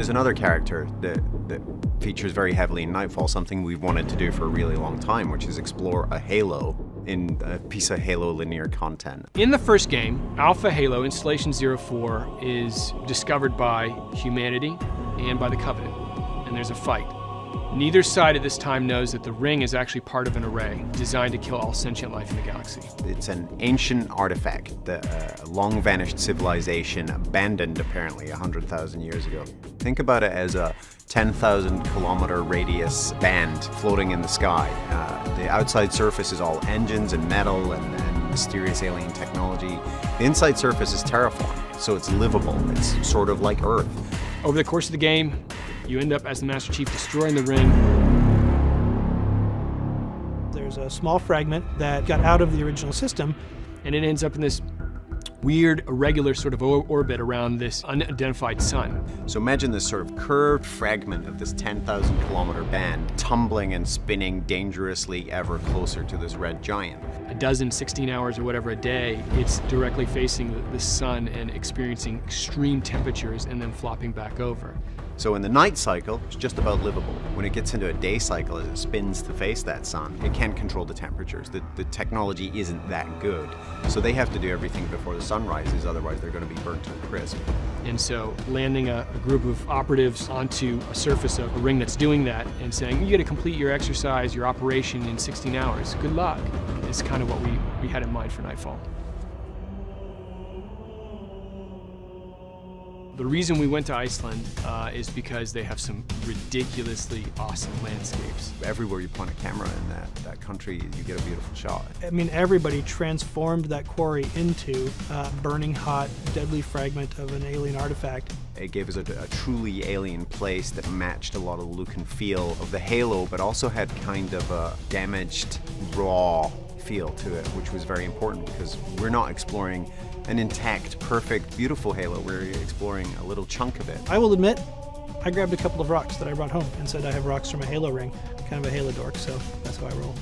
There's another character that features very heavily in Nightfall, something we've wanted to do for a really long time, which is explore a Halo in a piece of Halo linear content. In the first game, Alpha Halo Installation 04 is discovered by humanity and by the Covenant, and there's a fight. Neither side at this time knows that the ring is actually part of an array designed to kill all sentient life in the galaxy. It's an ancient artifact that a long-vanished civilization abandoned apparently 100,000 years ago. Think about it as a 10,000-kilometer radius band floating in the sky. The outside surface is all engines and metal and mysterious alien technology. The inside surface is terraformed, so it's livable. It's sort of like Earth. Over the course of the game, you end up, as the Master Chief, destroying the ring. There's a small fragment that got out of the original system, and it ends up in this weird, irregular sort of orbit around this unidentified sun. So imagine this sort of curved fragment of this 10,000-kilometer band tumbling and spinning dangerously ever closer to this red giant. A dozen, 16 hours or whatever a day, it's directly facing the sun and experiencing extreme temperatures and then flopping back over. So in the night cycle, it's just about livable. When it gets into a day cycle, as it spins to face that sun, it can't control the temperatures. The technology isn't that good. So they have to do everything before the sun rises, otherwise they're going to be burnt to a crisp. And so landing a group of operatives onto a surface of a ring that's doing that and saying, you got to complete your exercise, your operation in 16 hours, good luck, is kind of what we had in mind for Nightfall. The reason we went to Iceland is because they have some ridiculously awesome landscapes. Everywhere you point a camera in that country, you get a beautiful shot. I mean, everybody transformed that quarry into a burning hot, deadly fragment of an alien artifact. It gave us a truly alien place that matched a lot of the look and feel of the Halo, but also had kind of a damaged, raw feel to it, which was very important because we're not exploring an intact, perfect, beautiful Halo. We're exploring a little chunk of it. I will admit, I grabbed a couple of rocks that I brought home and said I have rocks from a Halo ring. I'm kind of a Halo dork, so that's how I roll.